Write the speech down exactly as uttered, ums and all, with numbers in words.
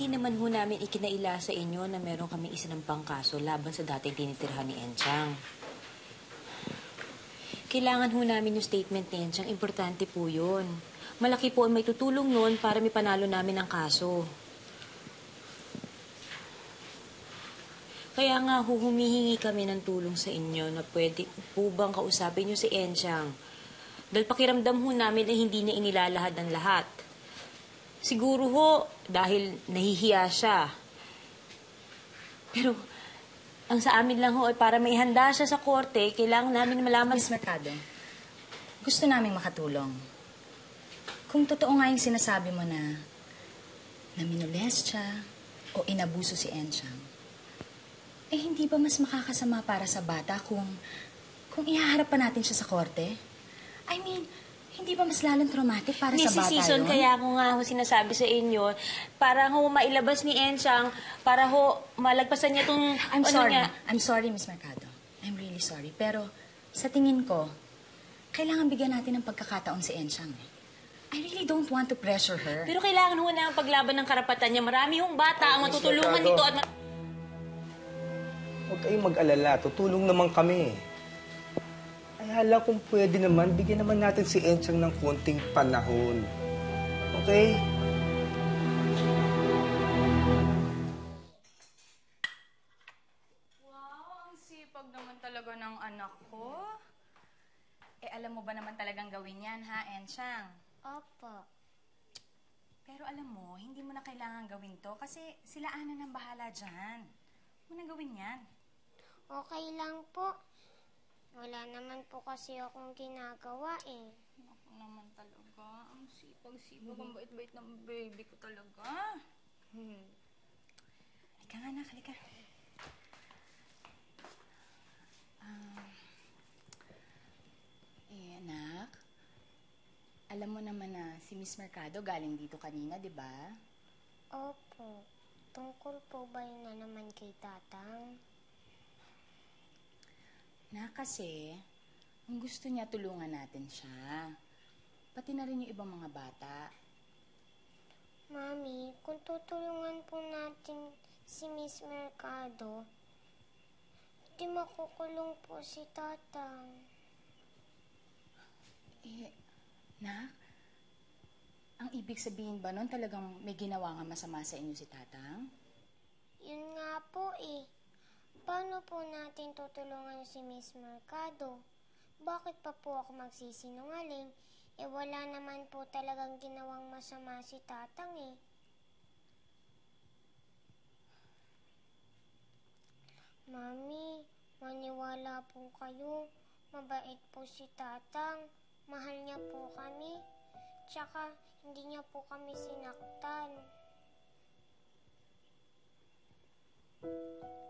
hindi naman ho namin ikinaila sa inyo na meron kaming isinampang kaso laban sa dating tinitirhan ni Enchang. Kailangan ho namin yung statement ni Enchang. Importante po yun. Malaki po ang may tutulong nun para may panalo namin ang kaso. Kaya nga ho, humihingi kami ng tulong sa inyo na pwede po bang kausapin niyo si Enchang. Dahil pakiramdam ho namin na hindi niya inilalahad ang lahat. Siguro ho, dahil nahihiya siya. Pero, ang sa amin lang ho, ay para maihanda siya sa korte, kailangan namin malaman... Miss Mercado, gusto naming makatulong. Kung totoo nga yung sinasabi mo na na minules siya o inabuso si Enchang, eh hindi ba mas makakasama para sa bata kung kung ihaharap pa natin siya sa korte? I mean... Hindi ba mas lalong traumatic para Missus sa bata Season, yun? Kaya ako nga ho sinasabi sa inyo, para ho mailabas ni Enchang, para ho malagpasan niya itong... I'm ano sorry, niya. I'm sorry, Miss Mercado. I'm really sorry. Pero sa tingin ko, kailangan bigyan natin ng pagkakataon si Enchang. Eh. I really don't want to pressure her. Pero kailangan ho na ang paglaban ng karapatan niya. Marami hong bata oh, ang matutulungan dito at... Huwag kayong mag-alala. Tutulong naman kami. Hala kung pwede naman, bigyan naman natin si Enchang ng konting panahon. Okay? Wow, ang sipag naman talaga ng anak ko. Eh, alam mo ba naman talagang gawin yan, ha, Enchang? Opo. Pero alam mo, hindi mo na kailangan gawin to kasi sila ana nang bahala dyan. Huwag mo na gawin yan. Okay lang po. Wala naman po kasi akong ginagawa eh. Ako naman talaga. Ang sipag-sipag, ang bait-bait ng baby ko talaga. Hmm. Halika nga anak, halika. Uh, eh anak, alam mo naman na si Miss Mercado galing dito kanina, di ba? Opo. Tungkol po ba yun na naman kay Tatang? Na kasi, ang gusto niya tulungan natin siya. Pati na rin yung ibang mga bata. Mami, kung tutulungan po natin si Miss Mercado, hindi makukulong po si Tatang. Eh, nak, ang ibig sabihin ba nun talagang may ginawa nga masama sa inyo si Tatang? Yun nga po eh. Paano po natin tutulungan si Miss Mercado? Bakit pa po ako magsisinungaling? E wala naman po talagang ginawang masama si Tatang eh. Mami, maniwala po kayo. Mabait po si Tatang. Mahal niya po kami. Tsaka hindi niya po kami sinaktan.